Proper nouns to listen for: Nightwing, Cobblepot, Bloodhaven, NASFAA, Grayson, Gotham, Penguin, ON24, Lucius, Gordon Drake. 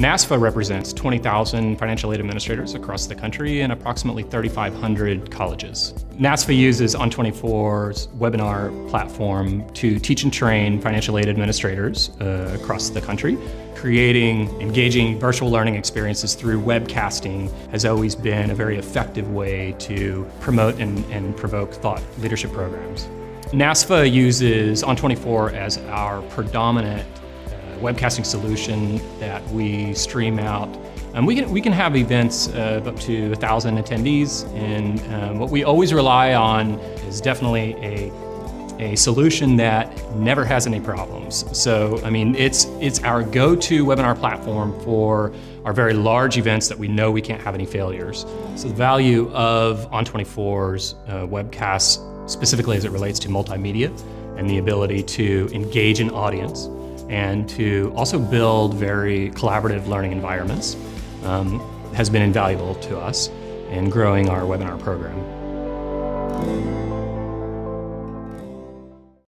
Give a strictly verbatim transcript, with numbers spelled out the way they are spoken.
NASFAA represents twenty thousand financial aid administrators across the country and approximately thirty-five hundred colleges. NASFAA uses O N twenty-four's webinar platform to teach and train financial aid administrators uh, across the country. Creating engaging virtual learning experiences through webcasting has always been a very effective way to promote and, and provoke thought leadership programs. NASFAA uses O N twenty-four as our predominant webcasting solution that we stream out. Um, we can we can have events uh, of up to a thousand attendees, and um, what we always rely on is definitely a a solution that never has any problems. So I mean, it's it's our go-to webinar platform for our very large events that we know we can't have any failures. So the value of O N twenty-four's uh, webcasts, specifically as it relates to multimedia and the ability to engage an audience, and to also build very collaborative learning environments um, has been invaluable to us in growing our webinar program.